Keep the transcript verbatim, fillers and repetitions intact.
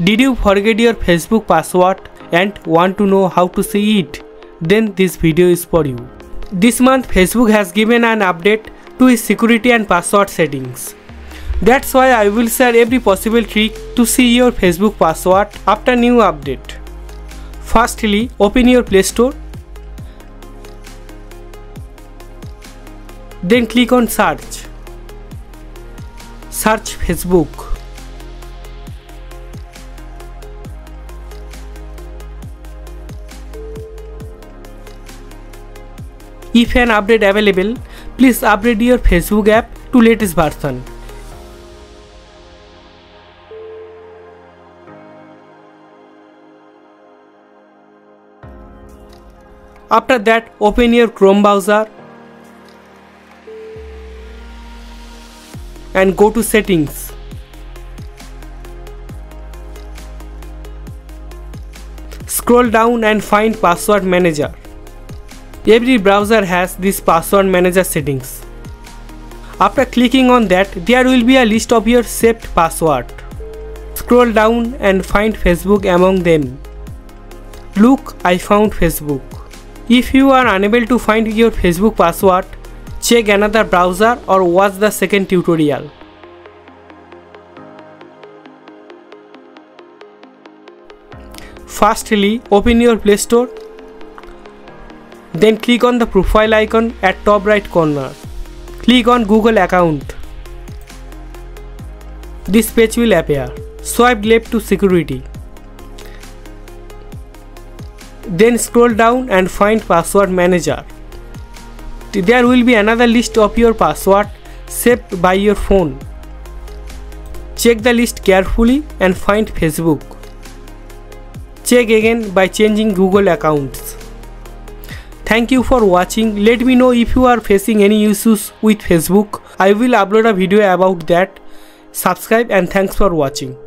Did you forget your Facebook password and want to know how to see it? Then this video is for you. This month Facebook has given an update to its security and password settings. That's why I will share every possible trick to see your Facebook password after new update. Firstly, open your Play Store. Then click on search. Search Facebook. If an update available, please update your Facebook app to latest version. After that, open your Chrome browser and go to settings. Scroll down and find password manager. Every browser has this password manager settings. After clicking on that, there will be a list of your saved password. Scroll down and find Facebook among them. Look, I found Facebook. If you are unable to find your Facebook password, check another browser or watch the second tutorial. Firstly, open your Play Store. Then click on the profile icon at top right corner. Click on Google account. This page will appear. Swipe left to security. Then scroll down and find password manager. There will be another list of your password saved by your phone. Check the list carefully and find Facebook. Check again by changing Google accounts. Thank you for watching. Let me know if you are facing any issues with Facebook. I will upload a video about that. Subscribe and thanks for watching.